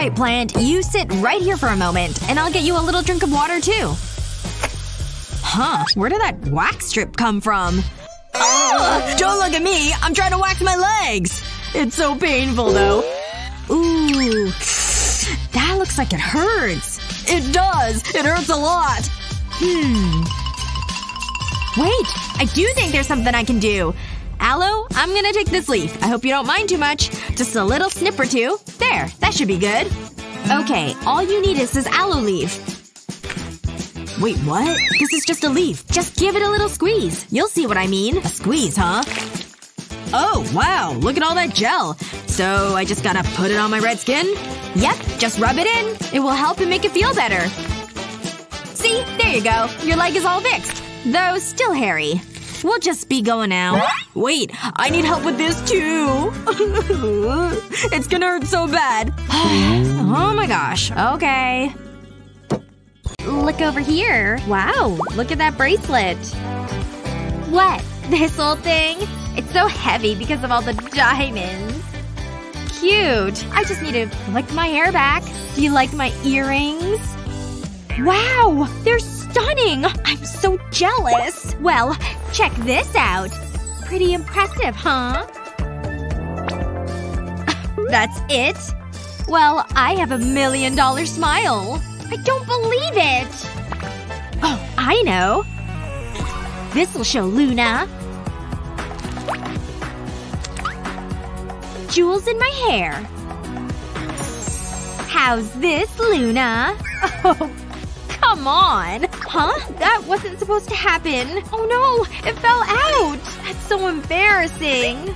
Alright, plant. You sit right here for a moment, and I'll get you a little drink of water, too. Huh. Where did that wax strip come from? Oh, don't look at me! I'm trying to wax my legs! It's so painful, though. Ooh. That looks like it hurts. It does! It hurts a lot! Wait! I do think there's something I can do! Aloe, I'm gonna take this leaf. I hope you don't mind too much. Just a little snip or two. There. That should be good. Okay. All you need is this aloe leaf. Wait, what? This is just a leaf. Just give it a little squeeze. You'll see what I mean. A squeeze, huh? Oh, wow. Look at all that gel. So I just gotta put it on my red skin? Yep. Just rub it in. It will help and make it feel better. See? There you go. Your leg is all fixed. Though still hairy. We'll just be going now. Wait, I need help with this too. It's gonna hurt so bad. Oh my gosh. Okay. Look over here. Wow, look at that bracelet. What? This whole thing? It's so heavy because of all the diamonds. Cute. I just need to flick my hair back. Do you like my earrings? Wow! They're stunning! I'm so jealous! Well, check this out. Pretty impressive, huh? That's it? Well, I have a $1 million smile. I don't believe it! Oh, I know. This'll show Luna. Jewels in my hair. How's this, Luna? Oh, come on! Huh? That wasn't supposed to happen. Oh no! It fell out! That's so embarrassing.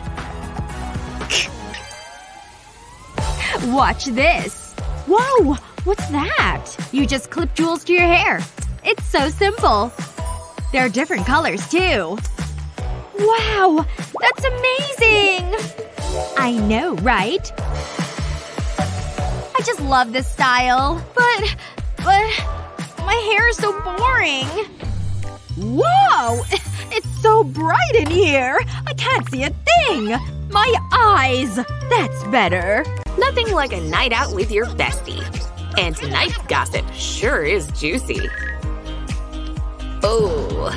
Watch this. Whoa! What's that? You just clip jewels to your hair. It's so simple. There are different colors, too. Wow! That's amazing! I know, right? I just love this style. But… my hair is so boring. Whoa! It's so bright in here! I can't see a thing! My eyes! That's better. Nothing like a night out with your bestie. And tonight's gossip sure is juicy. Oh.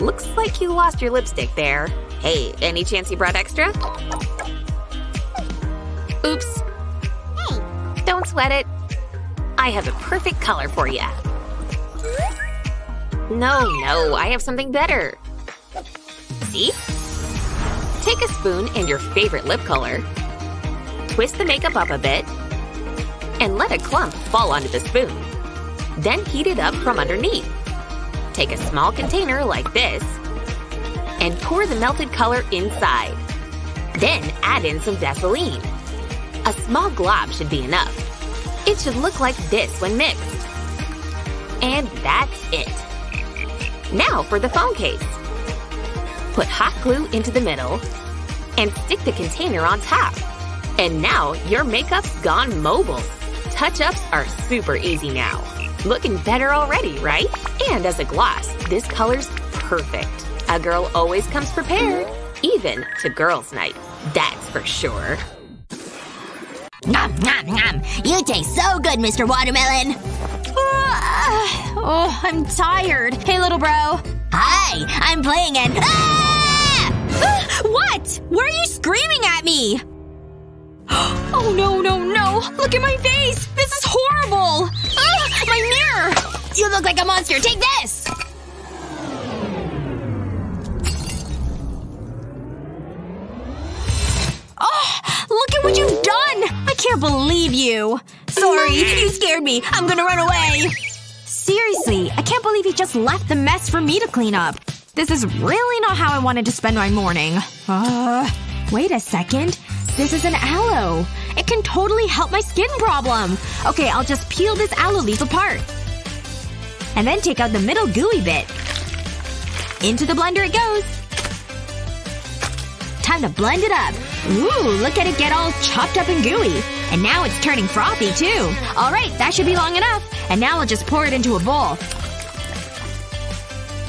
Looks like you lost your lipstick there. Hey, any chance you brought extra? Oops. Hey, don't sweat it. I have a perfect color for you. No, I have something better. See? Take a spoon and your favorite lip color. Twist the makeup up a bit. And let a clump fall onto the spoon. Then heat it up from underneath. Take a small container like this. And pour the melted color inside. Then add in some Vaseline. A small glob should be enough. It should look like this when mixed. And that's it. Now for the phone case. Put hot glue into the middle and stick the container on top. And now your makeup's gone mobile. Touch-ups are super easy now. Looking better already, right? And as a gloss, this color's perfect. A girl always comes prepared, even to girls' night. That's for sure. Nom, nom, nom. You taste so good, Mr. Watermelon! Oh, I'm tired. Hey, little bro. Hi! I'm playing an… Ah! What? Why are you screaming at me? Oh no, no, no! Look at my face! This is horrible! My mirror! You look like a monster! Take this! Oh! Look at what you've done! I can't believe you. Sorry. You scared me. I'm gonna run away. Seriously. I can't believe you just left the mess for me to clean up. This is really not how I wanted to spend my morning. Wait a second. This is an aloe. It can totally help my skin problem. Okay, I'll just peel this aloe leaf apart. And then take out the middle gooey bit. Into the blender it goes. Time to blend it up. Ooh, look at it get all chopped up and gooey. And now it's turning frothy, too. Alright, that should be long enough. And now I'll just pour it into a bowl.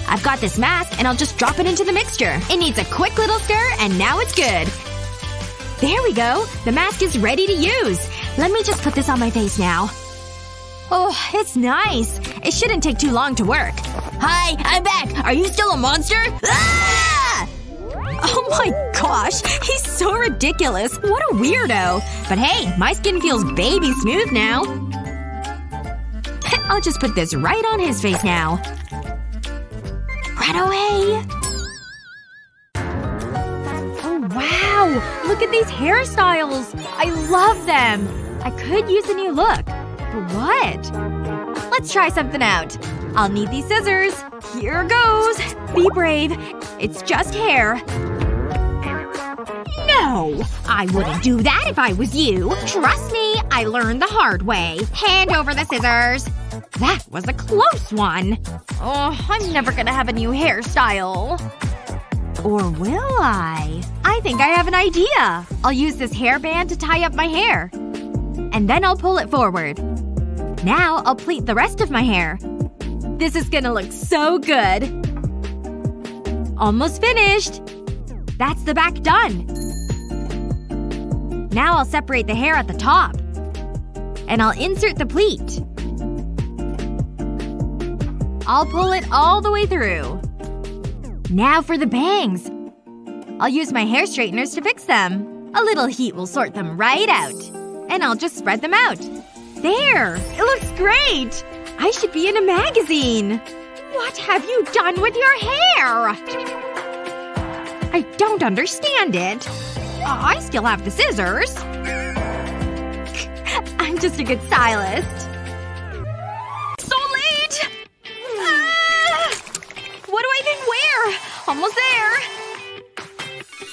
I've got this mask, and I'll just drop it into the mixture. It needs a quick little stir, and now it's good. There we go! The mask is ready to use. Let me just put this on my face now. Oh, it's nice. It shouldn't take too long to work. Hi, I'm back! Are you still a monster? Ah! Oh my gosh. He's so ridiculous. What a weirdo. But hey, my skin feels baby smooth now. I'll just put this right on his face now. Right away. Oh wow! Look at these hairstyles! I love them! I could use a new look. But what? Let's try something out. I'll need these scissors. Here goes. Be brave. It's just hair. No! I wouldn't do that if I was you. Trust me, I learned the hard way. Hand over the scissors. That was a close one. Oh, I'm never gonna have a new hairstyle. Or will I? I think I have an idea. I'll use this hairband to tie up my hair. And then I'll pull it forward. Now I'll pleat the rest of my hair. This is gonna look so good. Almost finished. That's the back done. Now I'll separate the hair at the top. And I'll insert the pleat. I'll pull it all the way through. Now for the bangs. I'll use my hair straighteners to fix them. A little heat will sort them right out. And I'll just spread them out. There! It looks great! I should be in a magazine! What have you done with your hair? I don't understand it. I still have the scissors. I'm just a good stylist. So late! What do I even wear? Almost there.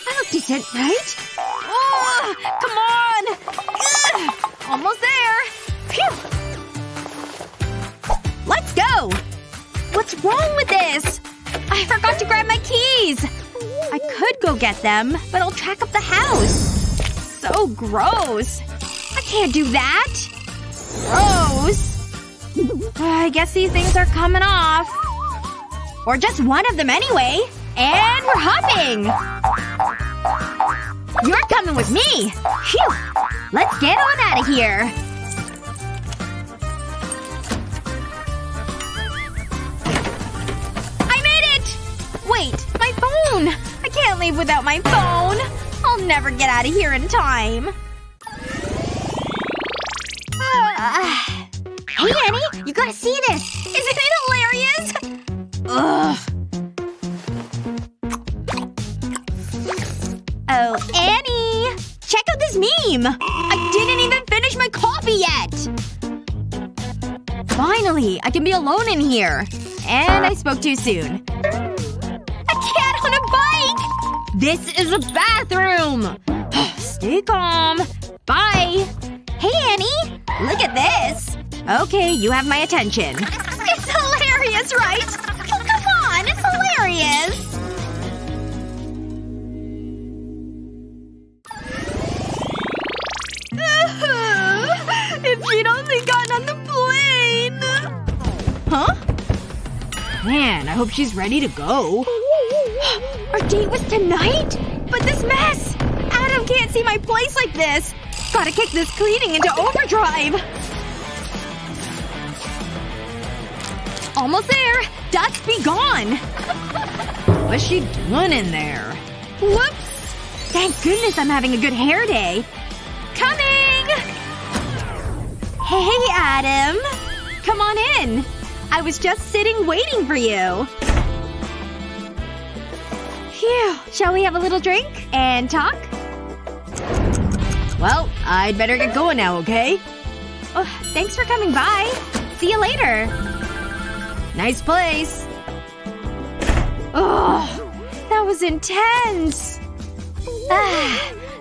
I look decent, right? Oh, come on! Almost there. Phew. Let's go! What's wrong with this? I forgot to grab my keys. I could go get them, but I'll track up the house. So gross. I can't do that. Gross. I guess these things are coming off. Or just one of them anyway. And we're hopping! You're coming with me! Phew! Let's get on out of here! I made it! Wait, my phone! I can't leave without my phone! I'll never get out of here in time. Hey, Annie! You gotta see this! Isn't it hilarious? Ugh. Oh, Annie! Check out this meme! I didn't even finish my coffee yet! Finally! I can be alone in here. And I spoke too soon. A cat on a bike! This is a bathroom! Stay calm. Bye! Hey, Annie! Look at this! Okay, you have my attention. It's hilarious, right? Oh, come on! It's hilarious! If she'd only gotten on the plane! Huh? Man, I hope she's ready to go. Our date was tonight? But this mess! Adam can't see my place like this! Gotta kick this cleaning into overdrive! Almost there! Dust be gone! What's she doing in there? Whoops! Thank goodness I'm having a good hair day. Coming! Hey, Adam. Come on in. I was just sitting waiting for you. Phew. Shall we have a little drink? And talk? Well, I'd better get going now, okay? Oh, thanks for coming by. See you later. Nice place. Oh, that was intense.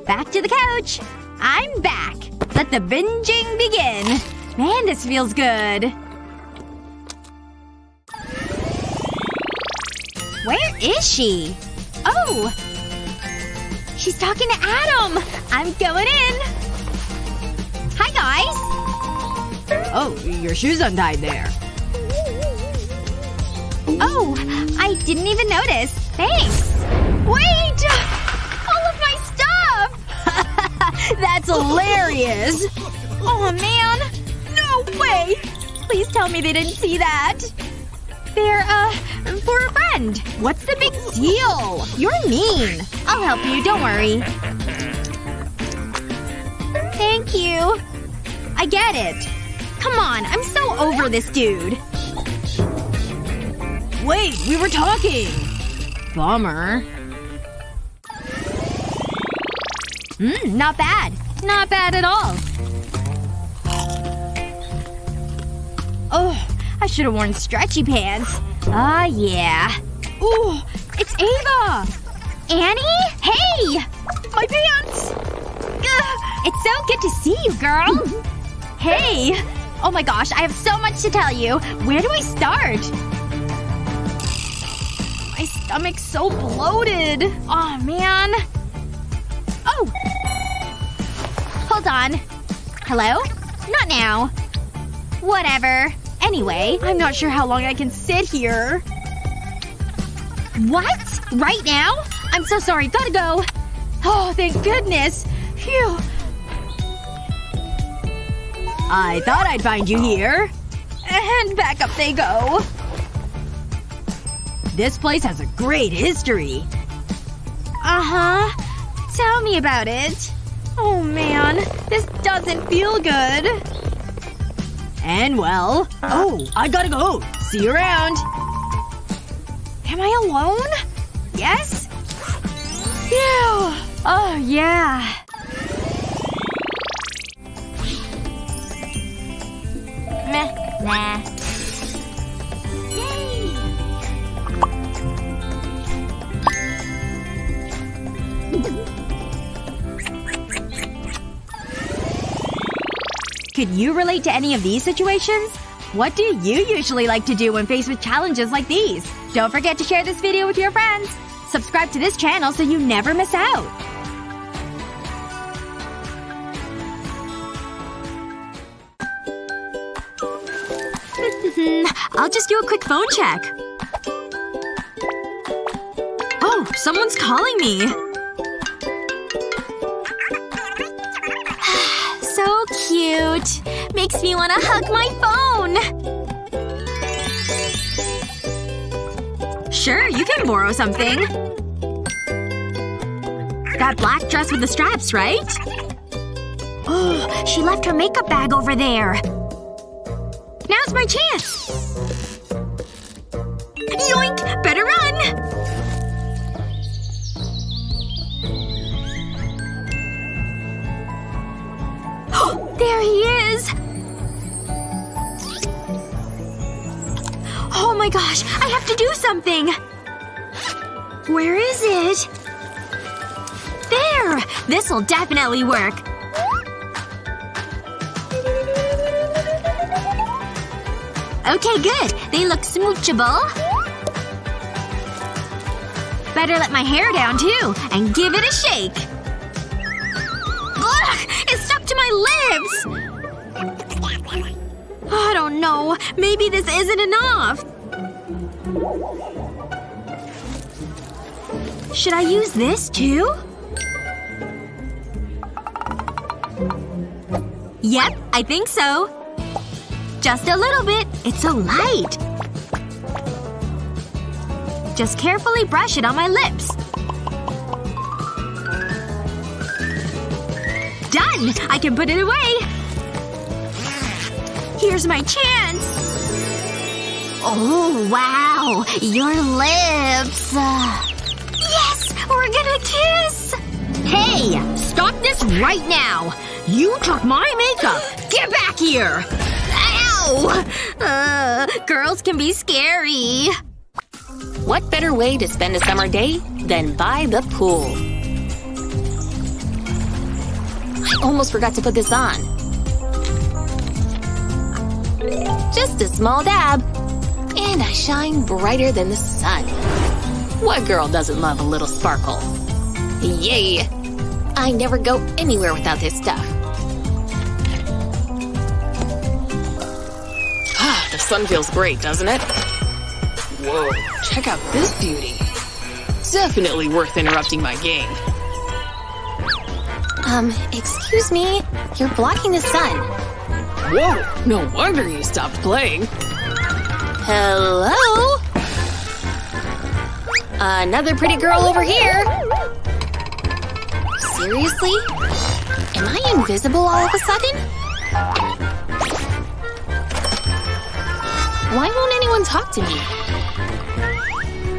Back to the couch. I'm back! Let the binging begin! Man, this feels good. Where is she? Oh! She's talking to Adam! I'm going in! Hi, guys! Oh, your shoe's untied there. Oh, I didn't even notice. Thanks! Wait! All of my stuff! That's hilarious! Oh, man! No way! Please tell me they didn't see that. They're, for a friend. What's the big deal? You're mean. I'll help you, don't worry. Thank you. I get it. Come on, I'm so over this dude. Wait, we were talking! Bummer. Not bad. Not bad at all. Oh, I should've worn stretchy pants. Ah, yeah. Ooh, it's Ava! Annie? Hey! My pants! Ugh, it's so good to see you, girl! Hey! Oh my gosh, I have so much to tell you. Where do I start? My stomach's so bloated. Aw, man. Oh! Hold on. Hello? Not now. Whatever. Anyway, I'm not sure how long I can sit here. What? Right now? I'm so sorry. Gotta go. Oh, thank goodness. Phew. I thought I'd find you here. And back up they go. This place has a great history. Uh-huh. Tell me about it. Oh, man. This doesn't feel good. And well… Oh, I gotta go! See you around! Am I alone? Yes? Phew! Oh, yeah. Meh. Nah. Could you relate to any of these situations? What do you usually like to do when faced with challenges like these? Don't forget to share this video with your friends! Subscribe to this channel so you never miss out! I'll just do a quick phone check. Oh, someone's calling me. So cute. Makes me want to hug my phone. Sure, you can borrow something. That black dress with the straps, right? Oh, she left her makeup bag over there. Now's my chance! Yoink! Better run! Oh, there he is! Oh my gosh, I have to do something! Where is it? There! This'll definitely work. Okay, good. They look smoochable. Better let my hair down, too. And give it a shake. Ugh! It's stuck to my lips! Oh, I don't know. Maybe this isn't enough. Should I use this, too? Yep, I think so. Just a little bit. It's so light. Just carefully brush it on my lips. Done! I can put it away! Here's my chance! Oh, wow! Your lips! Yes! We're gonna kiss! Hey! Stop this right now! You took my makeup! Get back here! Ow! Girls can be scary. What better way to spend a summer day than by the pool? I almost forgot to put this on. Just a small dab. And I shine brighter than the sun. What girl doesn't love a little sparkle? Yay! I never go anywhere without this stuff. Ah, the sun feels great, doesn't it? Whoa, check out this beauty. Definitely worth interrupting my game. Excuse me? You're blocking the sun. Whoa! No wonder you stopped playing. Hello? Another pretty girl over here. Seriously? Am I invisible all of a sudden? Why won't anyone talk to me?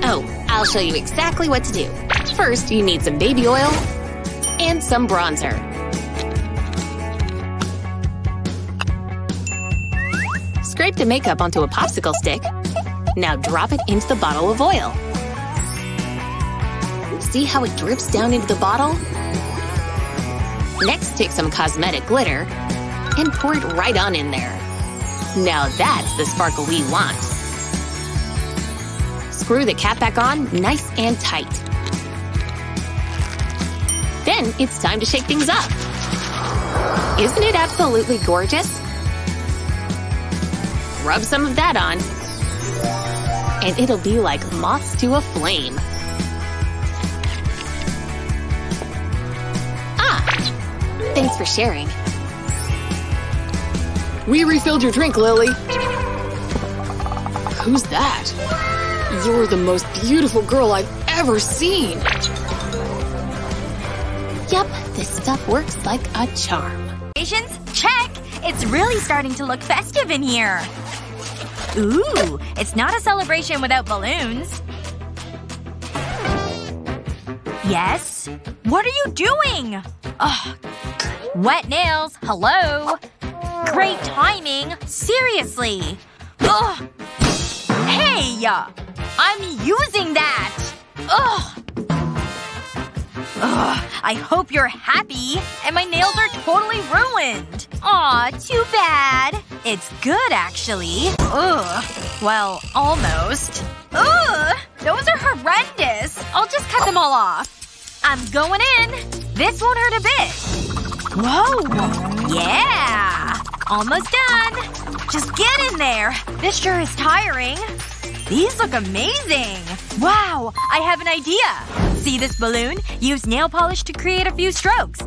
Oh, I'll show you exactly what to do. First, you need some baby oil and some bronzer. Scrape the makeup onto a popsicle stick. Now drop it into the bottle of oil. See how it drips down into the bottle? Next, take some cosmetic glitter and pour it right on in there. Now that's the sparkle we want. Screw the cap back on nice and tight. Then it's time to shake things up. Isn't it absolutely gorgeous? Rub some of that on, and it'll be like moths to a flame. Ah! Thanks for sharing. We refilled your drink, Lily. Who's that? You're the most beautiful girl I've ever seen. Yep, this stuff works like a charm. Patience, check! It's really starting to look festive in here. Ooh, it's not a celebration without balloons. Yes? What are you doing? Ugh. Wet nails, hello? Great timing, seriously. Ugh. Hey! I'm using that! Ugh. Ugh, I hope you're happy. And my nails are totally ruined. Aw, too bad. It's good, actually. Ugh. Well, almost. Ugh! Those are horrendous. I'll just cut them all off. I'm going in. This won't hurt a bit. Whoa. Yeah. Almost done. Just get in there. This sure is tiring. These look amazing! Wow! I have an idea! See this balloon? Use nail polish to create a few strokes.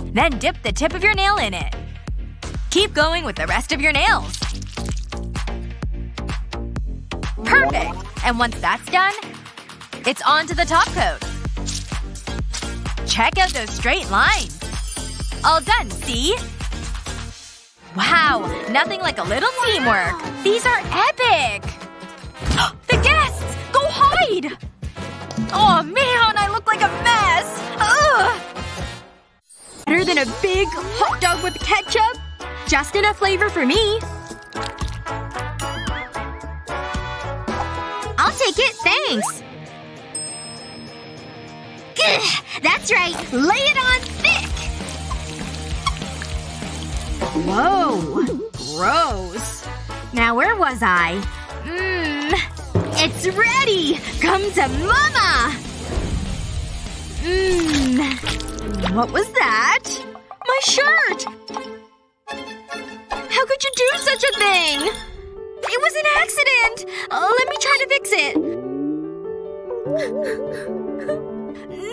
Then dip the tip of your nail in it. Keep going with the rest of your nails. Perfect! And once that's done, it's on to the top coat. Check out those straight lines. All done, see? Wow! Nothing like a little teamwork! These are epic! The guests! Go hide! Oh man, I look like a mess! Ugh! Better than a big hot dog with ketchup? Just enough flavor for me. I'll take it, thanks! Gah, that's right! Lay it on thick! Whoa. Gross. Now where was I? Mmm. It's ready! Come to mama! Mmm. What was that? My shirt! How could you do such a thing? It was an accident! Let me try to fix it.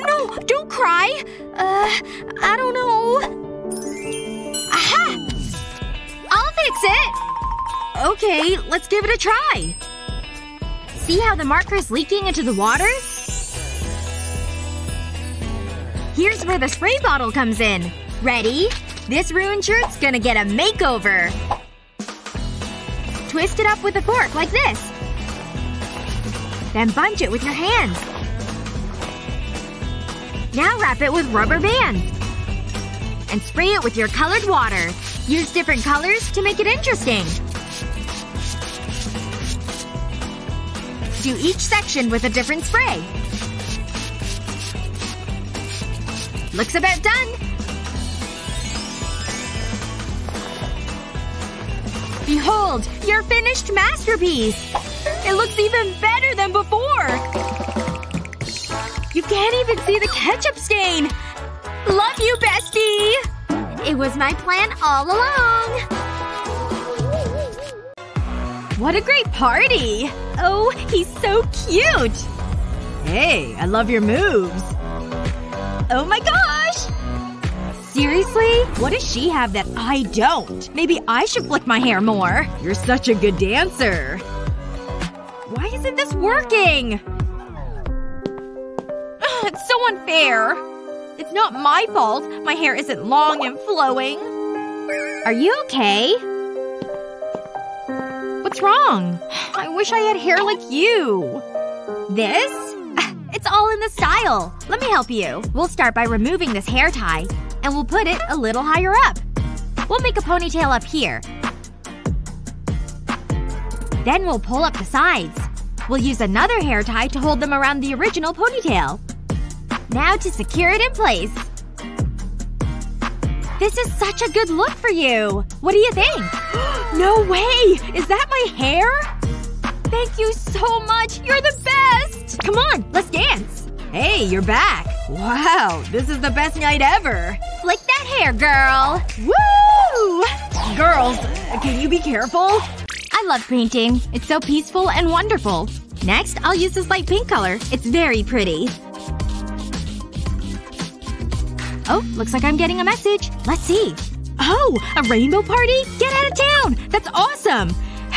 No! Don't cry! I don't know. Aha! I'll fix it! Okay, let's give it a try. See how the marker is leaking into the water? Here's where the spray bottle comes in. Ready? This ruined shirt's gonna get a makeover. Twist it up with a fork like this. Then bunch it with your hands. Now wrap it with rubber bands. And spray it with your colored water. Use different colors to make it interesting. Do each section with a different spray. Looks about done! Behold! Your finished masterpiece! It looks even better than before! You can't even see the ketchup stain! Love you, bestie! It was my plan all along! What a great party! Oh, he's so cute! Hey, I love your moves. Oh my gosh! Seriously? What does she have that I don't? Maybe I should flick my hair more. You're such a good dancer. Why isn't this working? Ugh, it's so unfair. It's not my fault. My hair isn't long and flowing. Are you okay? What's wrong? I wish I had hair like you. This? It's all in the style. Let me help you. We'll start by removing this hair tie. And we'll put it a little higher up. We'll make a ponytail up here. Then we'll pull up the sides. We'll use another hair tie to hold them around the original ponytail. Now to secure it in place. This is such a good look for you! What do you think? No way! Is that my hair? Thank you so much! You're the best! Come on, let's dance! Hey, you're back! Wow, this is the best night ever! Flick that hair, girl! Woo! Girls, can you be careful? I love painting. It's so peaceful and wonderful. Next, I'll use this light pink color. It's very pretty. Oh, looks like I'm getting a message. Let's see. Oh! A rainbow party? Get out of town! That's awesome!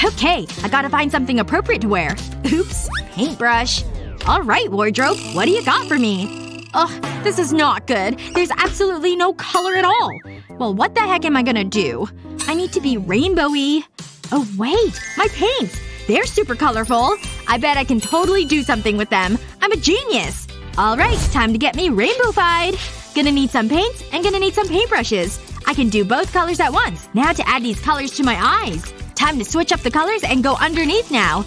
Okay, I gotta find something appropriate to wear. Oops. Paintbrush. Alright, wardrobe. What do you got for me? Ugh, this is not good. There's absolutely no color at all. Well, what the heck am I gonna do? I need to be rainbowy. Oh wait! My paints! They're super colorful! I bet I can totally do something with them. I'm a genius! Alright, time to get me rainbow-fied! Gonna need some paints and gonna need some paintbrushes. I can do both colors at once. Now to add these colors to my eyes. Time to switch up the colors and go underneath now.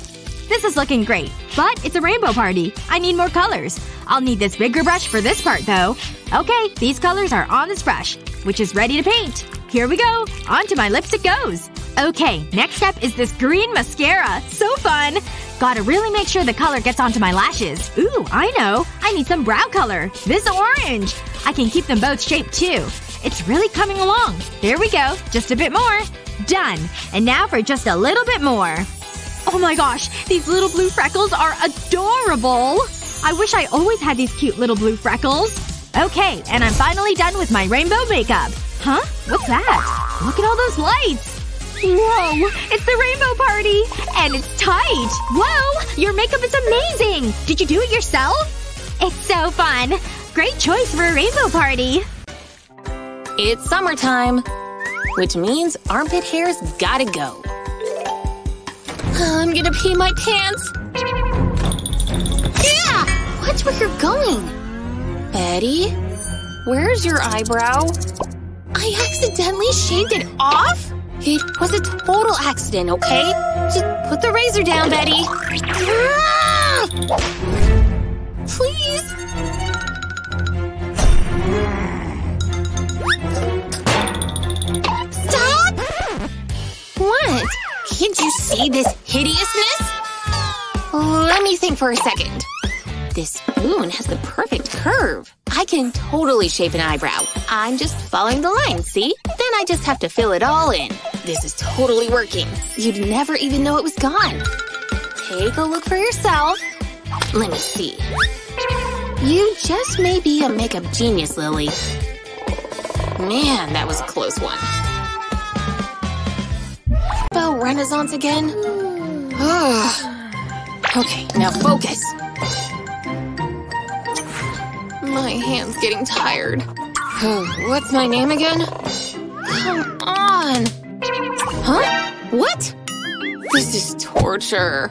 This is looking great. But it's a rainbow party. I need more colors. I'll need this bigger brush for this part, though. Okay, these colors are on this brush, which is ready to paint. Here we go! Onto my lips it goes! Okay, next step is this green mascara. So fun! Gotta really make sure the color gets onto my lashes. Ooh, I know. I need some brow color. This orange! I can keep them both shaped, too. It's really coming along. There we go. Just a bit more. Done. And now for just a little bit more. Oh my gosh. These little blue freckles are adorable! I wish I always had these cute little blue freckles. Okay, and I'm finally done with my rainbow makeup. Huh? What's that? Look at all those lights! Whoa! It's the rainbow party! And it's tight! Whoa! Your makeup is amazing! Did you do it yourself? It's so fun! Great choice for a rainbow party! It's summertime. Which means armpit hair's gotta go. I'm gonna pee my pants! Yeah! Watch where you're going! Betty? Where's your eyebrow? I accidentally shaved it off? It was a total accident, okay? Just put the razor down, Betty. Ah! Please? Stop! What? Can't you see this hideousness? Let me think for a second. This spoon has the perfect curve. I can totally shape an eyebrow. I'm just following the line, see? Then I just have to fill it all in. This is totally working. You'd never even know it was gone. Take a look for yourself. Let me see. You just may be a makeup genius, Lily. Man, that was a close one. About Renaissance again? Okay, now focus. My hand's getting tired. What's my name again? Come on! Huh? What? This is torture.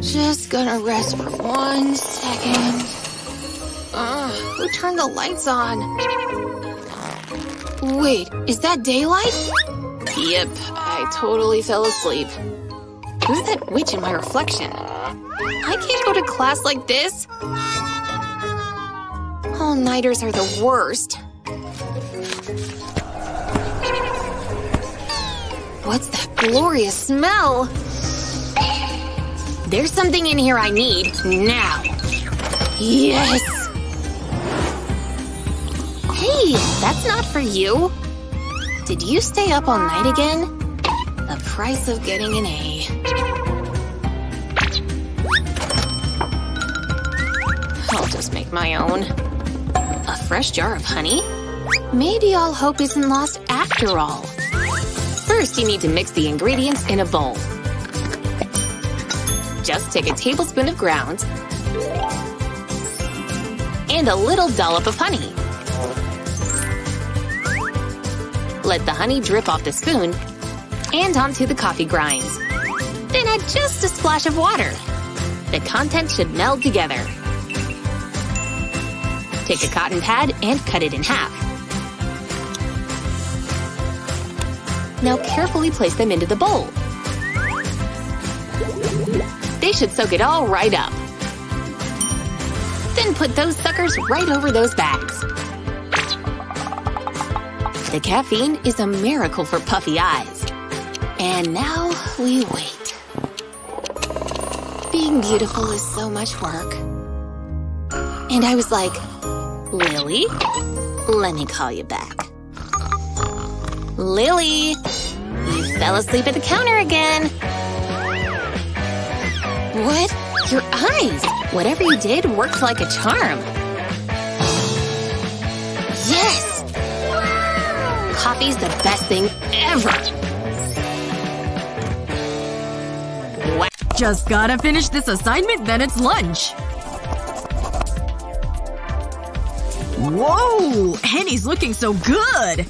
Just gonna rest for 1 second. Who turned the lights on? Wait, is that daylight? Yep, I totally fell asleep. Who's that witch in my reflection? I can't go to class like this. All-nighters are the worst. What's that glorious smell? There's something in here I need. Now. Yes! Hey, that's not for you. Did you stay up all night again? The price of getting an A. I'll just make my own. A fresh jar of honey? Maybe all hope isn't lost after all. First, you need to mix the ingredients in a bowl. Just take a tablespoon of grounds and a little dollop of honey. Let the honey drip off the spoon and onto the coffee grinds. Then add just a splash of water. The content should meld together. Take a cotton pad and cut it in half. Now carefully place them into the bowl. They should soak it all right up. Then put those suckers right over those bags. The caffeine is a miracle for puffy eyes. And now we wait. Being beautiful is so much work. And I was like, Lily? Let me call you back. Lily! You fell asleep at the counter again! What? Your eyes! Whatever you did worked like a charm! Yes! Wow. Coffee's the best thing ever! Wow. Just gotta finish this assignment, then it's lunch! Whoa! Annie's looking so good!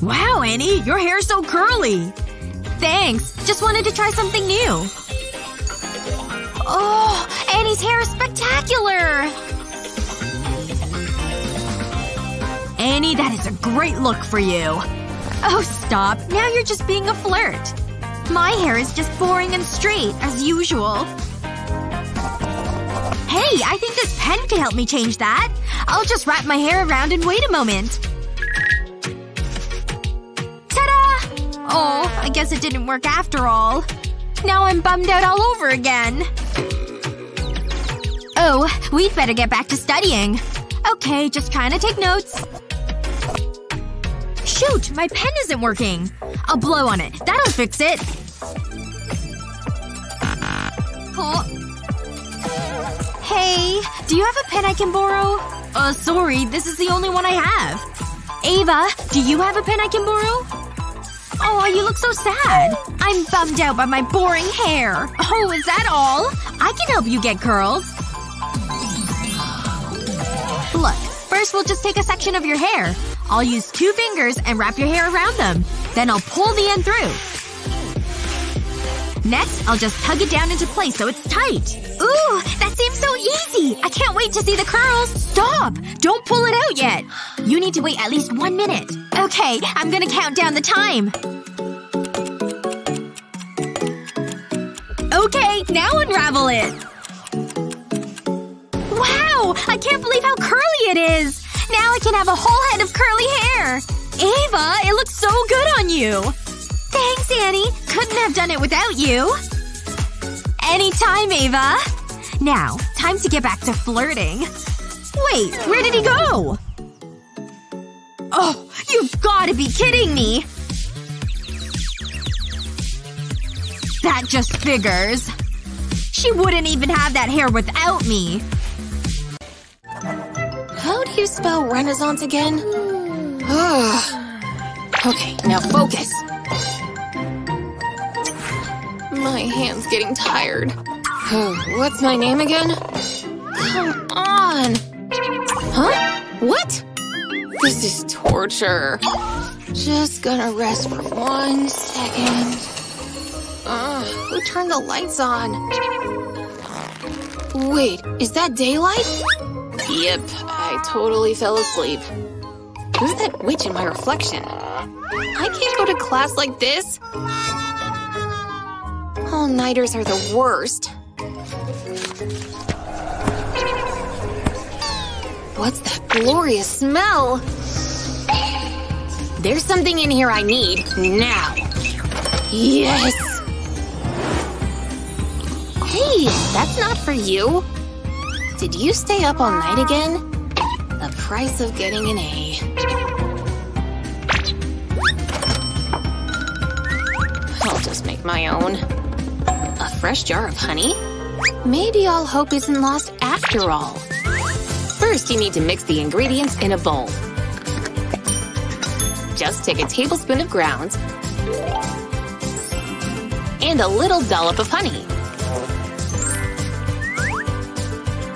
Wow, Annie! Your hair's so curly! Thanks! Just wanted to try something new! Oh! Annie's hair is spectacular! Annie, that is a great look for you! Oh, stop! Now you're just being a flirt! My hair is just boring and straight, as usual. Hey! I think this pen could help me change that! I'll just wrap my hair around and wait a moment. Oh, I guess it didn't work after all. Now I'm bummed out all over again. Oh, we'd better get back to studying. Okay, just trying to take notes. Shoot! My pen isn't working. I'll blow on it. That'll fix it. Oh. Hey, do you have a pen I can borrow? Sorry. This is the only one I have. Ava, do you have a pen I can borrow? Oh, you look so sad. I'm bummed out by my boring hair. Oh, is that all? I can help you get curls. Look. First we'll just take a section of your hair. I'll use 2 fingers and wrap your hair around them. Then I'll pull the end through. Next, I'll just tug it down into place so it's tight. Ooh! That seems so easy! I can't wait to see the curls! Stop! Don't pull it out yet! You need to wait at least 1 minute. Okay, I'm gonna count down the time. Okay, now unravel it! Wow! I can't believe how curly it is! Now I can have a whole head of curly hair! Ava, it looks so good on you! Thanks, Annie! Couldn't have done it without you! Anytime, Ava! Now, time to get back to flirting. Wait, where did he go? Oh, you've gotta be kidding me! That just figures. She wouldn't even have that hair without me. How do you spell Renaissance again? Okay, now focus. My hand's getting tired. What's my name again? Come on! Huh? What? This is torture. Just gonna rest for 1 second. Who turned the lights on? Wait, is that daylight? Yep, I totally fell asleep. Who's that witch in my reflection? I can't go to class like this. All-nighters are the worst. What's that glorious smell? There's something in here I need now. Yes! Hey, that's not for you. Did you stay up all night again? The price of getting an A. I'll just make my own. A fresh jar of honey? Maybe all hope isn't lost after all. First, you need to mix the ingredients in a bowl. Just take a tablespoon of grounds and a little dollop of honey.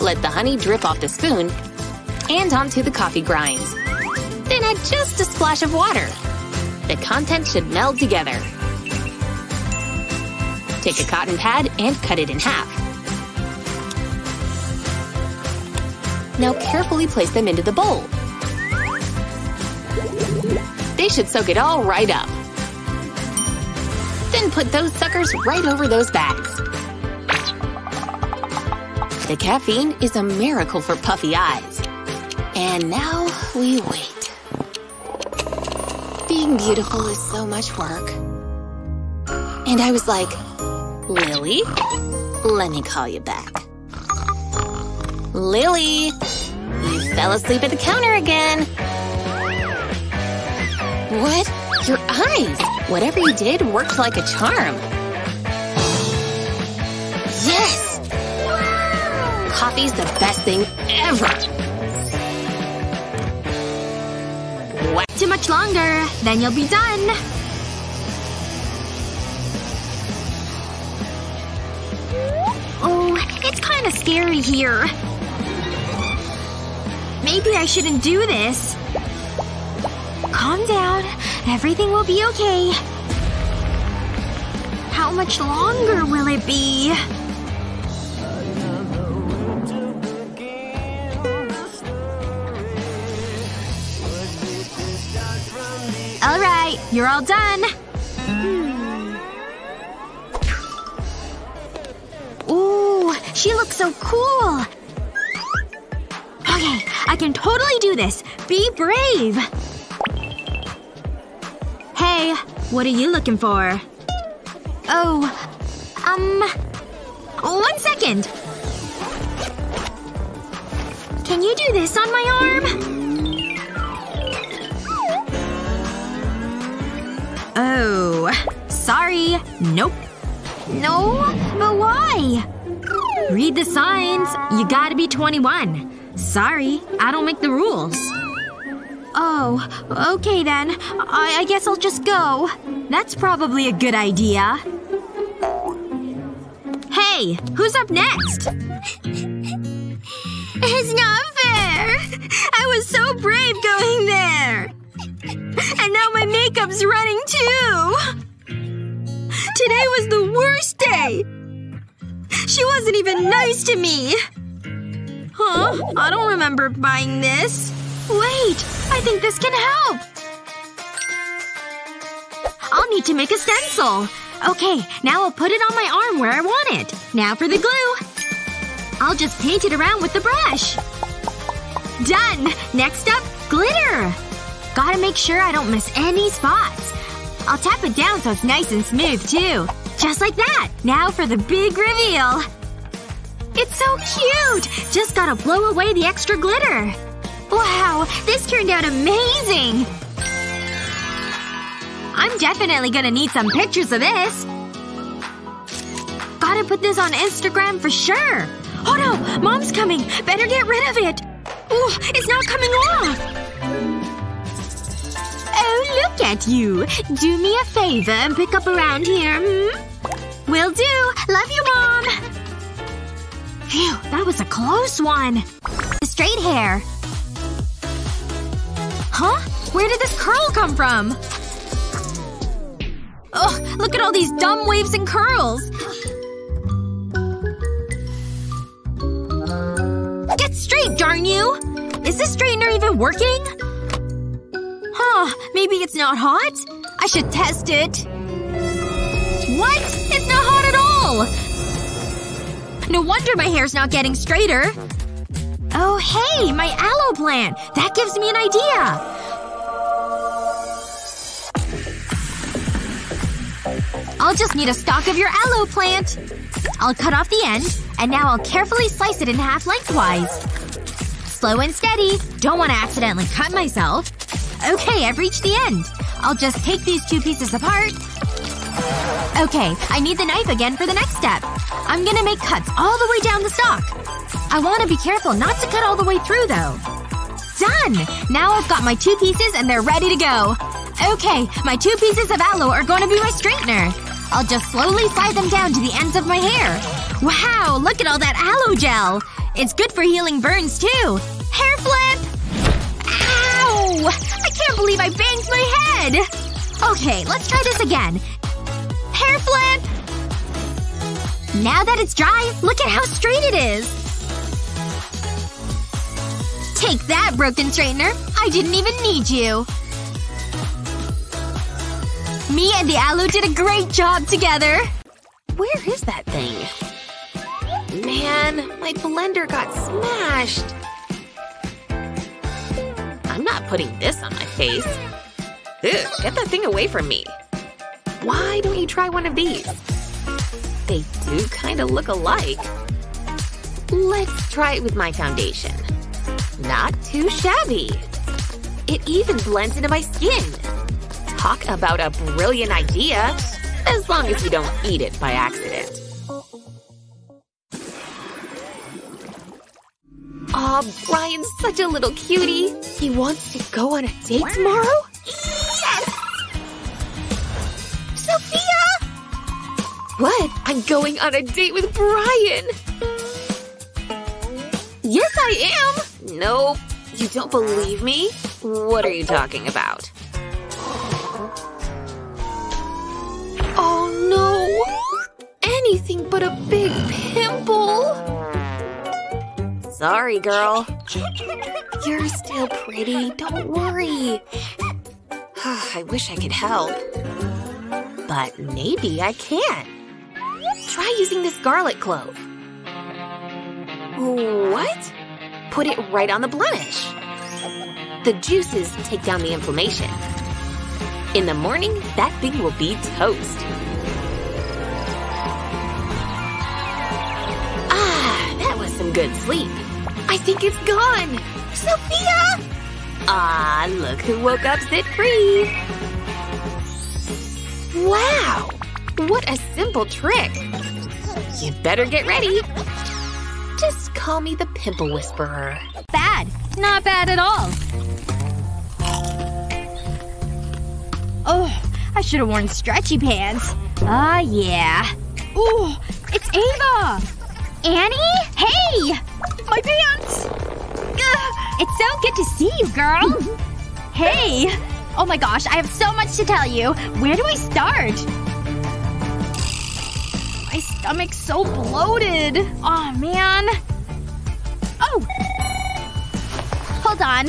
Let the honey drip off the spoon and onto the coffee grinds. Then add just a splash of water. The content should meld together. Take a cotton pad and cut it in half. Now carefully place them into the bowl. They should soak it all right up. Then put those suckers right over those bags. The caffeine is a miracle for puffy eyes. And now we wait. Being beautiful is so much work. And I was like, Lily? Let me call you back. Lily! You fell asleep at the counter again! What? Your eyes! Whatever you did worked like a charm! Yes! Coffee's the best thing ever! Wow. Too much longer, then you'll be done! Oh, it's kinda scary here. Maybe I shouldn't do this. Calm down. Everything will be okay. How much longer will it be? All right, you're all done. Ooh, she looks so cool. Okay, I can totally do this. Be brave. Hey, what are you looking for? Oh, one second. Can you do this on my arm? Oh, sorry. Nope. No? But why? Read the signs. You gotta be 21. Sorry, I don't make the rules. Oh, okay then. I guess I'll just go. That's probably a good idea. Hey, who's up next? It's not fair! I was so brave going there! And now my makeup's running too! Today was the worst day! She wasn't even nice to me! Huh? I don't remember buying this. Wait! I think this can help! I'll need to make a stencil. Okay, now I'll put it on my arm where I want it. Now for the glue. I'll just paint it around with the brush. Done! Next up, glitter! Gotta make sure I don't miss any spots. I'll tap it down so it's nice and smooth, too. Just like that! Now for the big reveal! It's so cute! Just gotta blow away the extra glitter. Wow, this turned out amazing! I'm definitely gonna need some pictures of this. Gotta put this on Instagram for sure. Oh no! Mom's coming! Better get rid of it! Ooh, it's not coming off! Oh, look at you! Do me a favor and pick up around here, hmm? Will do! Love you, Mom! Phew, that was a close one. Straight hair. Huh? Where did this curl come from? Ugh, look at all these dumb waves and curls! Get straight, darn you! Is this straightener even working? Huh, maybe it's not hot? I should test it. What? It's not hot at all! No wonder my hair's not getting straighter. Oh hey, my aloe plant! That gives me an idea! I'll just need a stalk of your aloe plant. I'll cut off the end, and now I'll carefully slice it in half lengthwise. Slow and steady. Don't want to accidentally cut myself. Okay, I've reached the end. I'll just take these two pieces apart. Okay, I need the knife again for the next step. I'm gonna make cuts all the way down the stalk. I want to be careful not to cut all the way through, though. Done! Now I've got my two pieces and they're ready to go. Okay, my two pieces of aloe are going to be my straightener. I'll just slowly slide them down to the ends of my hair. Wow, look at all that aloe gel! It's good for healing burns, too! Hair flip! Ow! I can't believe I banged my head! Okay, let's try this again. Hair flip! Now that it's dry, look at how straight it is! Take that, broken straightener! I didn't even need you! Me and the aloe did a great job together! Where is that thing? Man, my blender got smashed! I'm not putting this on my face. Ew, get that thing away from me. Why don't you try one of these? They do kinda look alike. Let's try it with my foundation. Not too shabby. It even blends into my skin. Talk about a brilliant idea. As long as you don't eat it by accident. Aw, Brian's such a little cutie. He wants to go on a date tomorrow? Yes! Sophia! What? I'm going on a date with Brian! Yes, I am! Nope. You don't believe me? What are you talking about? Oh no! Anything but a big pimple! Sorry, girl. You're still pretty. Don't worry. I wish I could help. But maybe I can. Try using this garlic clove. What? Put it right on the blemish. The juices take down the inflammation. In the morning, that thing will be toast. Ah, that was some good sleep. I think it's gone! Sophia! Ah, look who woke up zit-free! Wow! What a simple trick! You better get ready! Just call me the Pimple Whisperer. Bad. Not bad at all. Oh, I should've worn stretchy pants. Ah, yeah. Ooh, it's Ava! Annie? Hey! My pants! Ugh. It's so good to see you, girl! Hey! Oh my gosh, I have so much to tell you! Where do I start? My stomach's so bloated! Aw, man. Oh! Hold on.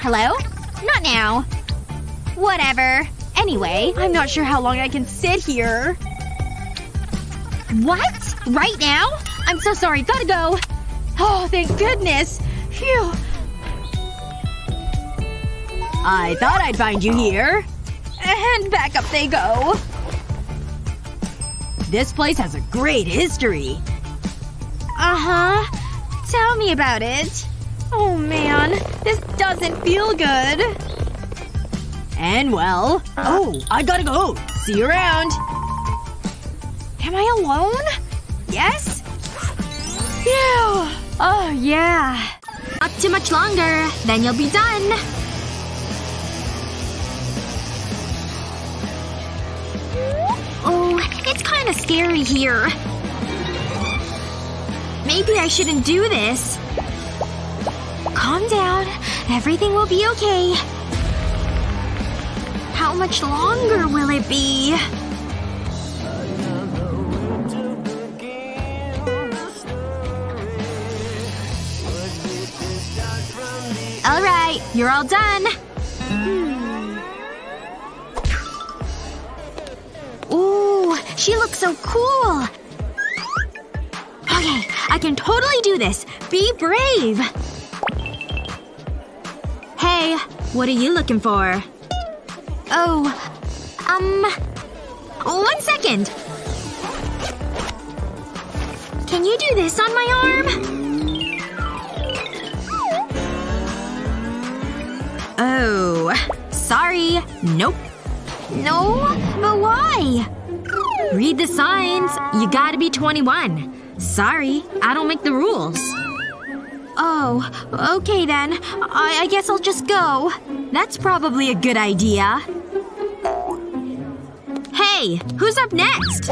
Hello? Not now. Whatever. Anyway, I'm not sure how long I can sit here. What? Right now? I'm so sorry. Gotta go. Oh, thank goodness. Phew. I thought I'd find you here. And back up they go. This place has a great history. Uh-huh. Tell me about it. Oh, man. This doesn't feel good. And well… Oh, I gotta go. See you around. Am I alone? Yes? Phew! Oh, yeah. Not too much longer. Then you'll be done. Oh, it's kinda scary here. Maybe I shouldn't do this. Calm down. Everything will be okay. How much longer will it be? Alright, you're all done. Ooh, she looks so cool. Okay, I can totally do this. Be brave. Hey, what are you looking for? Oh. One second. Can you do this on my arm? Oh. Sorry. Nope. No? But why? Read the signs. You gotta be 21. Sorry. I don't make the rules. Oh, okay then. I guess I'll just go. That's probably a good idea. Hey! Who's up next?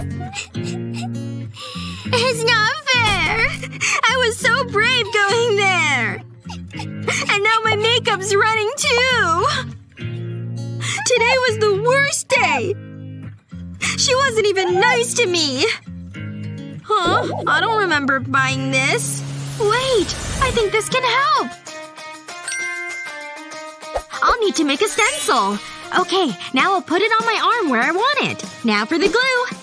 It's not fair! I was so brave going there! And now my makeup's running too! Today was the worst day! She wasn't even nice to me! Huh? I don't remember buying this. Wait! I think this can help! I'll need to make a stencil. Okay, now I'll put it on my arm where I want it. Now for the glue.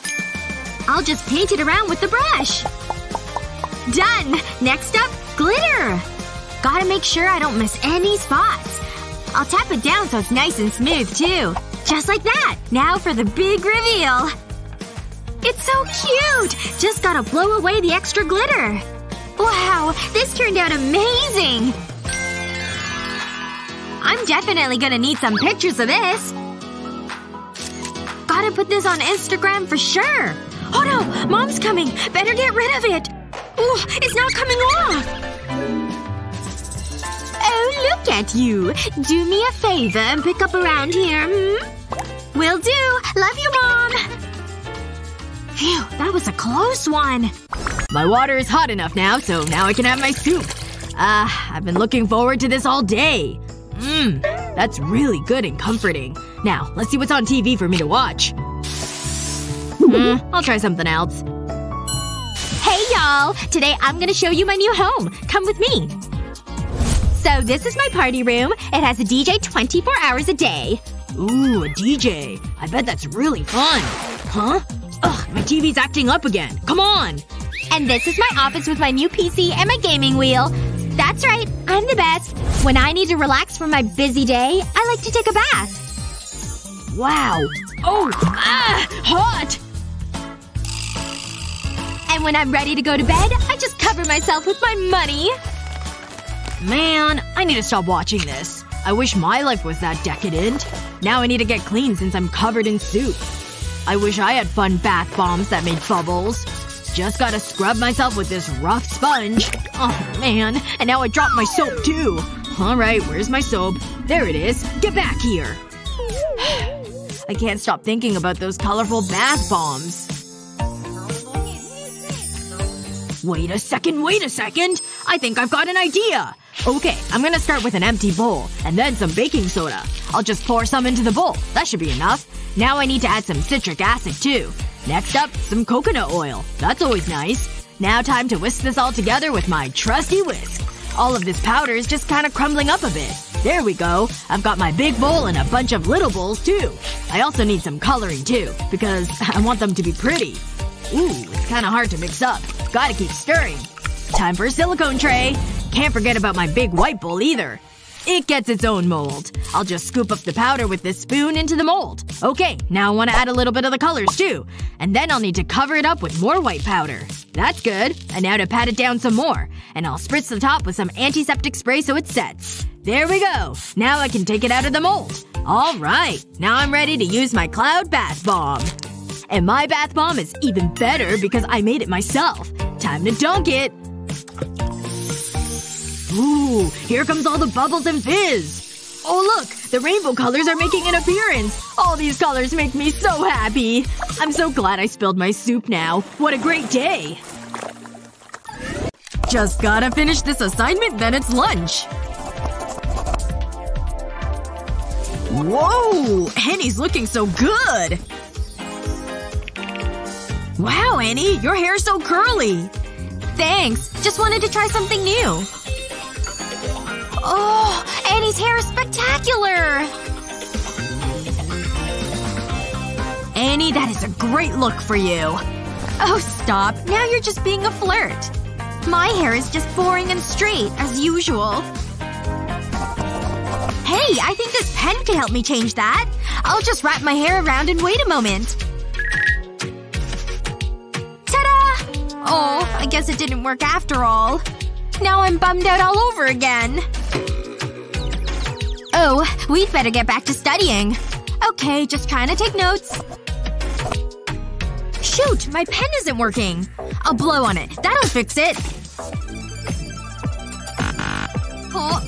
I'll just paint it around with the brush. Done! Next up, glitter! Gotta make sure I don't miss any spots. I'll tap it down so it's nice and smooth, too. Just like that! Now for the big reveal! It's so cute! Just gotta blow away the extra glitter. Wow! This turned out amazing! I'm definitely gonna need some pictures of this. Gotta put this on Instagram for sure. Oh no! Mom's coming! Better get rid of it! Ooh, it's not coming off! Oh, look at you! Do me a favor and pick up around here, hmm? Will do! Love you, Mom! Phew, that was a close one. My water is hot enough now, so now I can have my soup. I've been looking forward to this all day. Mmm. That's really good and comforting. Now, let's see what's on TV for me to watch. I'll try something else. Hey y'all! Today I'm gonna show you my new home. Come with me. So this is my party room. It has a DJ 24 hours a day. Ooh, a DJ. I bet that's really fun. Huh? Ugh, my TV's acting up again. Come on! And this is my office with my new PC and my gaming wheel. That's right. I'm the best. When I need to relax from my busy day, I like to take a bath. Wow. Oh! Ah! Hot! And when I'm ready to go to bed, I just cover myself with my money. Man, I need to stop watching this. I wish my life was that decadent. Now I need to get clean since I'm covered in soup. I wish I had fun bath bombs that made bubbles. Just gotta scrub myself with this rough sponge. Oh man. And now I dropped my soap too. Alright, where's my soap? There it is. Get back here. I can't stop thinking about those colorful bath bombs. Wait a second, wait a second! I think I've got an idea! Okay, I'm gonna start with an empty bowl. And then some baking soda. I'll just pour some into the bowl. That should be enough. Now I need to add some citric acid too. Next up, some coconut oil. That's always nice. Now time to whisk this all together with my trusty whisk. All of this powder is just kinda crumbling up a bit. There we go. I've got my big bowl and a bunch of little bowls, too. I also need some coloring, too. Because I want them to be pretty. Ooh, it's kinda hard to mix up. Gotta keep stirring. Time for a silicone tray. Can't forget about my big white bowl, either. It gets its own mold. I'll just scoop up the powder with this spoon into the mold. Okay, now I want to add a little bit of the colors, too. And then I'll need to cover it up with more white powder. That's good. And now to pat it down some more. And I'll spritz the top with some antiseptic spray so it sets. There we go. Now I can take it out of the mold. Alright. Now I'm ready to use my cloud bath bomb. And my bath bomb is even better because I made it myself. Time to dunk it. Ooh, here comes all the bubbles and fizz! Oh look! The rainbow colors are making an appearance! All these colors make me so happy! I'm so glad I spilled my soup now. What a great day! Just gotta finish this assignment, then it's lunch. Whoa! Annie's looking so good! Wow, Annie! Your hair's so curly! Thanks. Just wanted to try something new. Oh! Annie's hair is spectacular! Annie, that is a great look for you. Oh, stop. Now you're just being a flirt. My hair is just boring and straight, as usual. Hey, I think this pen could help me change that. I'll just wrap my hair around and wait a moment. Ta-da! Oh, I guess it didn't work after all. Now I'm bummed out all over again. Oh, we'd better get back to studying. Okay, just trying to take notes. Shoot! My pen isn't working. I'll blow on it. That'll fix it. helpful.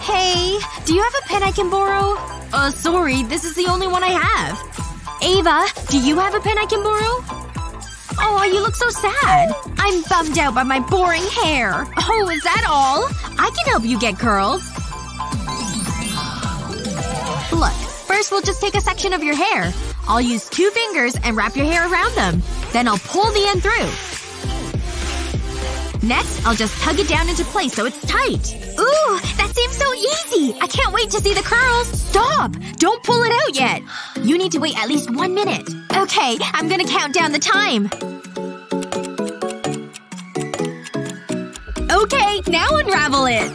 Hey, do you have a pen I can borrow? Sorry, this is the only one I have. Ava, do you have a pen I can borrow? Oh, you look so sad. I'm bummed out by my boring hair. Oh, is that all? I can help you get curls. Look, first we'll just take a section of your hair. I'll use 2 fingers and wrap your hair around them. Then I'll pull the end through. Next, I'll just tug it down into place so it's tight. Ooh, that seems so easy! I can't wait to see the curls! Stop! Don't pull it out yet! You need to wait at least 1 minute. Okay, I'm gonna count down the time. Okay, now unravel it!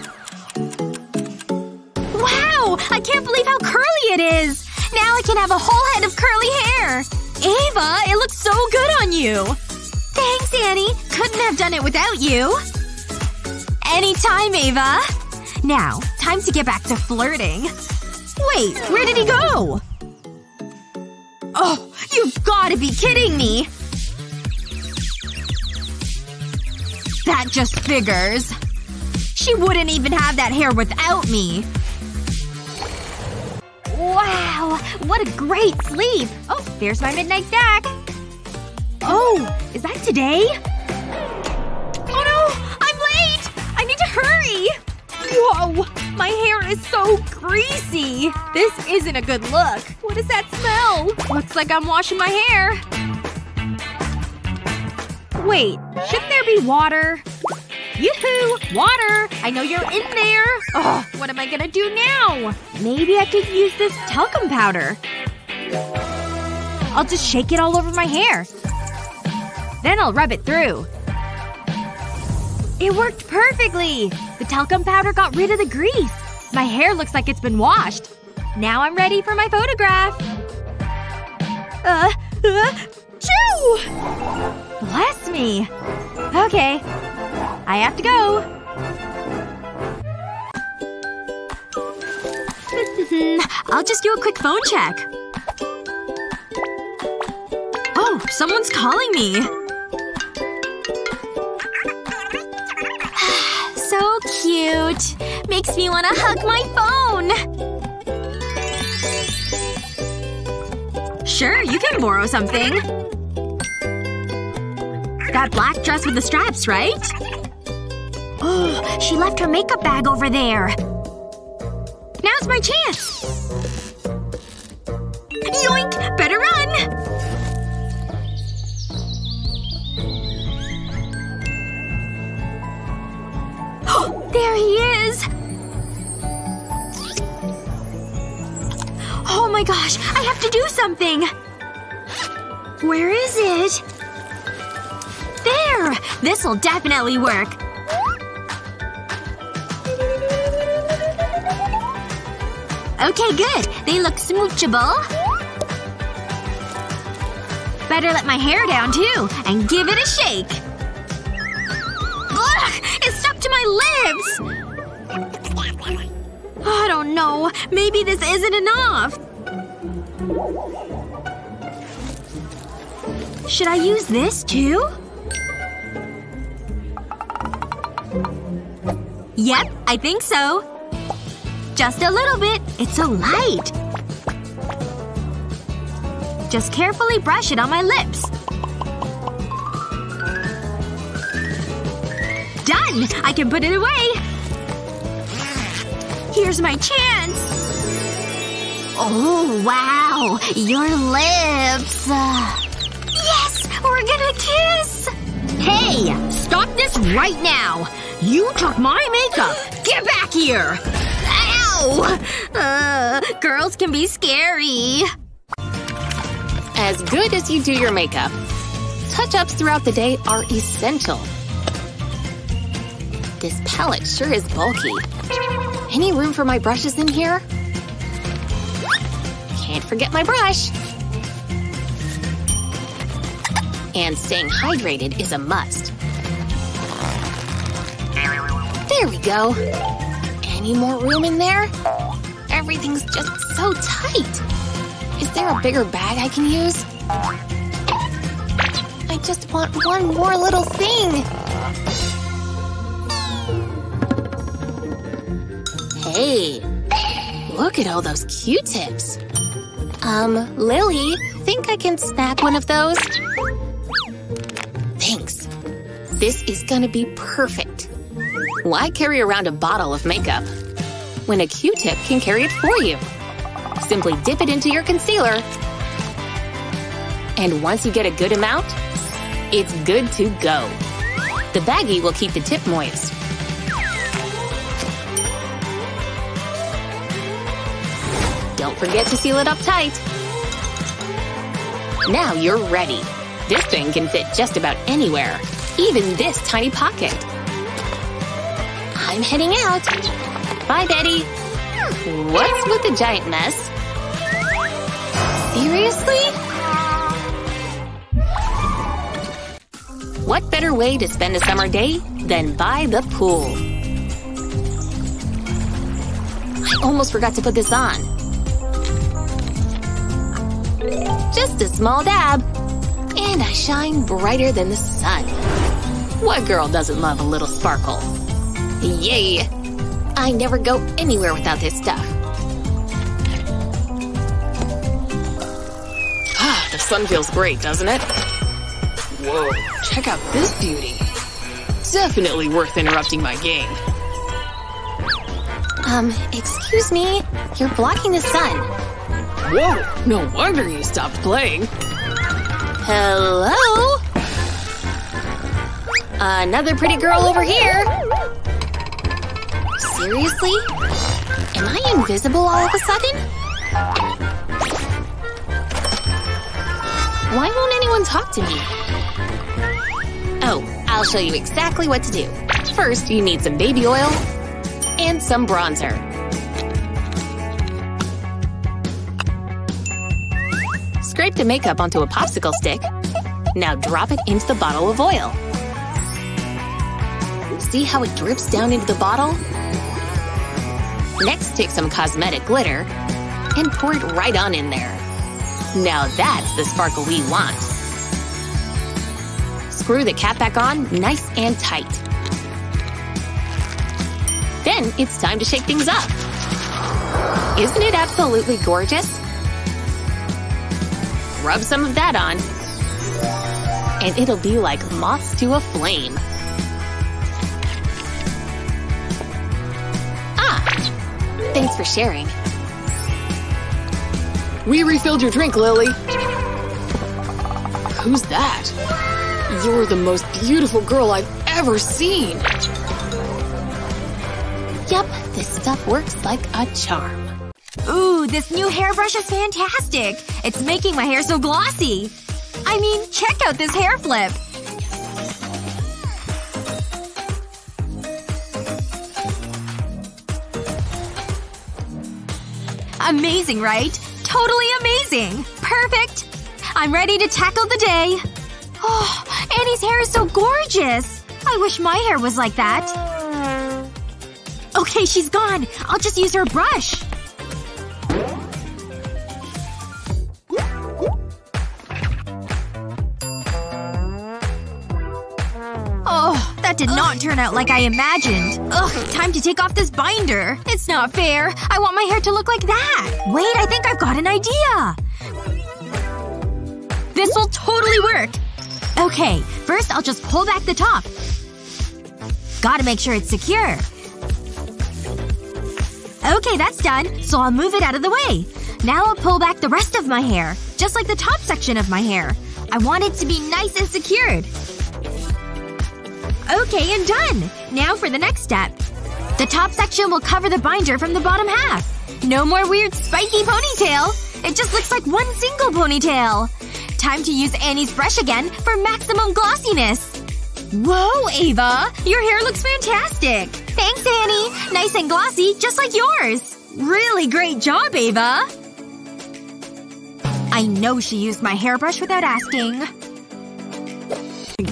Wow! I can't believe how curly it is! Now I can have a whole head of curly hair! Ava, it looks so good on you! Thanks, Annie! Couldn't have done it without you! Anytime, Ava! Now, time to get back to flirting. Wait, where did he go? Oh, you've gotta be kidding me! That just figures. She wouldn't even have that hair without me. Wow, what a great sleep! Oh, there's my midnight snack! Oh, is that today? Oh no! I'm late! I need to hurry! Whoa! My hair is so greasy! This isn't a good look. What is that smell? Looks like I'm washing my hair. Wait, shouldn't there be water? Yoo-hoo! Water! I know you're in there! Ugh, what am I gonna do now? Maybe I could use this talcum powder. I'll just shake it all over my hair. Then I'll rub it through. It worked perfectly! The talcum powder got rid of the grease. My hair looks like it's been washed. Now I'm ready for my photograph. Choo! Bless me. Okay. I have to go. I'll just do a quick phone check. Oh, someone's calling me. So cute. Makes me want to hug my phone. Sure, you can borrow something. That black dress with the straps, right? Oh, she left her makeup bag over there. Now's my chance! Yoink! Better run! There he is! Oh my gosh, I have to do something! Where is it? There! This'll definitely work. Okay, good. They look smoochable. Better let my hair down, too, and give it a shake. Ugh! It's stuck to my lips! I don't know. Maybe this isn't enough. Should I use this, too? Yep, I think so. Just a little bit. It's so light. Just carefully brush it on my lips. Done! I can put it away! Here's my chance! Oh, wow! Your lips! Yes! We're gonna kiss! Hey! Stop this right now! You took my makeup! Get back here! Ow! Girls can be scary. As good as you do your makeup, touch-ups throughout the day are essential. This palette sure is bulky. Any room for my brushes in here? Can't forget my brush! And staying hydrated is a must. There we go. Any more room in there? Everything's just so tight. Is there a bigger bag I can use? I just want one more little thing. Hey, look at all those Q-tips. Lily, think I can snag one of those? Thanks. This is gonna be perfect. Why carry around a bottle of makeup when a Q-tip can carry it for you? Simply dip it into your concealer. And once you get a good amount, it's good to go. The baggie will keep the tip moist. Don't forget to seal it up tight. Now you're ready. This thing can fit just about anywhere, even this tiny pocket. I'm heading out. Bye, Betty. What's with the giant mess? Seriously? What better way to spend a summer day than by the pool? I almost forgot to put this on. Just a small dab, and I shine brighter than the sun. What girl doesn't love a little sparkle? Yay! I never go anywhere without this stuff. Ah, the sun feels great, doesn't it? Whoa, check out this beauty. Definitely worth interrupting my game. Excuse me, you're blocking the sun. Whoa, no wonder you stopped playing. Hello? Another pretty girl over here. Seriously? Am I invisible all of a sudden? Why won't anyone talk to me? Oh, I'll show you exactly what to do. First, you need some baby oil and some bronzer. Scrape the makeup onto a popsicle stick. Now drop it into the bottle of oil. See how it drips down into the bottle? Next, take some cosmetic glitter and pour it right on in there. Now that's the sparkle we want. Screw the cap back on nice and tight. Then it's time to shake things up. Isn't it absolutely gorgeous? Rub some of that on, and it'll be like moths to a flame. Ah! Thanks for sharing. We refilled your drink, Lily. Who's that? You're the most beautiful girl I've ever seen! Yep, this stuff works like a charm. Ooh, this new hairbrush is fantastic! It's making my hair so glossy! I mean, check out this hair flip! Amazing, right? Totally amazing! Perfect! I'm ready to tackle the day! Oh, Annie's hair is so gorgeous! I wish my hair was like that. Okay, she's gone. I'll just use her brush. Oh, that did not turn out like I imagined. Ugh, time to take off this binder. It's not fair. I want my hair to look like that. Wait, I think I've got an idea. This will totally work. Okay, first I'll just pull back the top. Gotta make sure it's secure. Okay, that's done. So I'll move it out of the way. Now I'll pull back the rest of my hair. Just like the top section of my hair. I want it to be nice and secured. Okay, and done! Now for the next step. The top section will cover the binder from the bottom half. No more weird spiky ponytail! It just looks like one single ponytail! Time to use Annie's brush again for maximum glossiness! Whoa, Ava! Your hair looks fantastic! Thanks, Annie! Nice and glossy, just like yours! Really great job, Ava! I know she used my hairbrush without asking.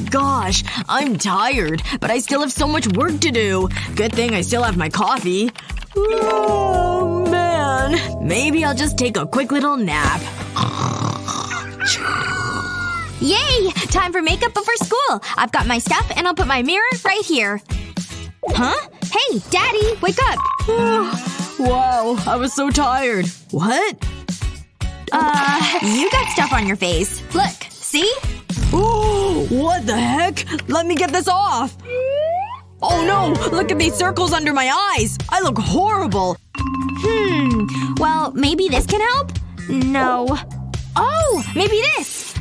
Gosh, I'm tired, but I still have so much work to do. Good thing I still have my coffee. Oh, man. Maybe I'll just take a quick little nap. Yay! Time for makeup before school! I've got my stuff and I'll put my mirror right here. Huh? Hey, Daddy! Wake up! Wow, I was so tired. What? You got stuff on your face. Look. See? Ooh! What the heck? Let me get this off! Oh no! Look at these circles under my eyes! I look horrible! Well, maybe this can help? No. Oh! Maybe this!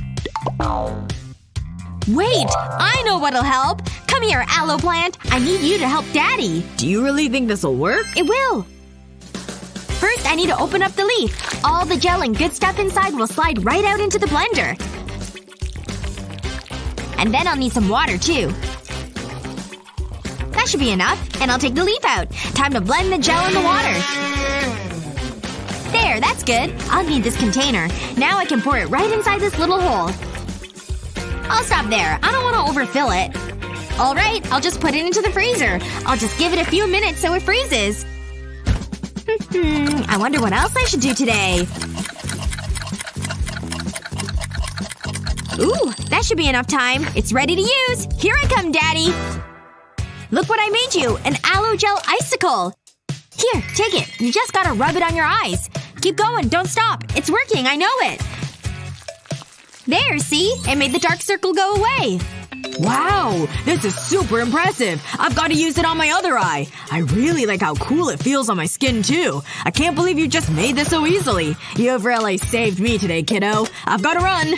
Wait! I know what'll help! Come here, aloe plant! I need you to help Daddy! Do you really think this'll work? It will! First, I need to open up the leaf. All the gel and good stuff inside will slide right out into the blender. And then I'll need some water, too. That should be enough. And I'll take the leaf out. Time to blend the gel in the water. There, that's good. I'll need this container. Now I can pour it right inside this little hole. I'll stop there. I don't want to overfill it. Alright, I'll just put it into the freezer. I'll just give it a few minutes so it freezes. I wonder what else I should do today. Ooh, that should be enough time. It's ready to use! Here I come, Daddy! Look what I made you! An aloe gel icicle! Here, take it. You just gotta rub it on your eyes. Keep going, don't stop. It's working, I know it. There, see? It made the dark circle go away. Wow! This is super impressive! I've gotta use it on my other eye! I really like how cool it feels on my skin, too. I can't believe you just made this so easily. You've really saved me today, kiddo. I've gotta run!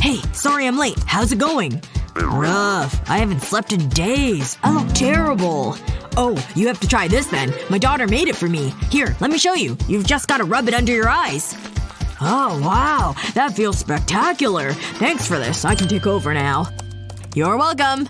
Hey, sorry I'm late. How's it going? Rough. I haven't slept in days. I look terrible. Oh, you have to try this then. My daughter made it for me. Here, let me show you. You've just gotta rub it under your eyes. Oh, wow. That feels spectacular. Thanks for this. I can take over now. You're welcome.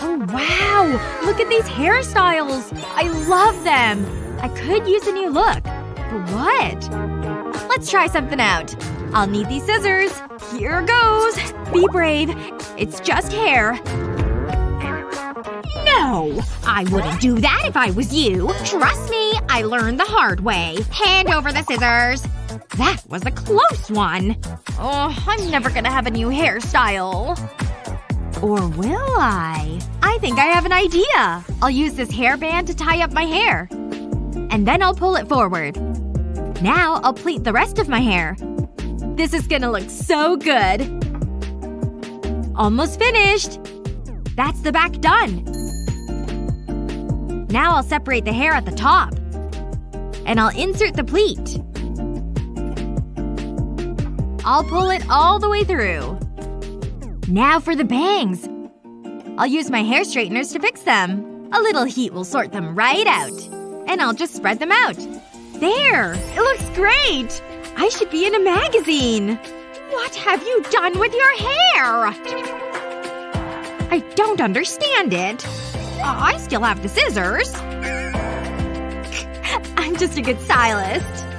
Oh, wow! Look at these hairstyles! I love them! I could use a new look. But what? Let's try something out. I'll need these scissors. Here goes. Be brave. It's just hair. No! I wouldn't do that if I was you. Trust me, I learned the hard way. Hand over the scissors. That was a close one. Oh, I'm never gonna have a new hairstyle. Or will I? I think I have an idea. I'll use this hairband to tie up my hair. And then I'll pull it forward. Now I'll pleat the rest of my hair. This is gonna look so good. Almost finished. That's the back done. Now I'll separate the hair at the top. And I'll insert the pleat. I'll pull it all the way through. Now for the bangs. I'll use my hair straighteners to fix them. A little heat will sort them right out. And I'll just spread them out. There! It looks great! I should be in a magazine! What have you done with your hair? I don't understand it. I still have the scissors. I'm just a good stylist.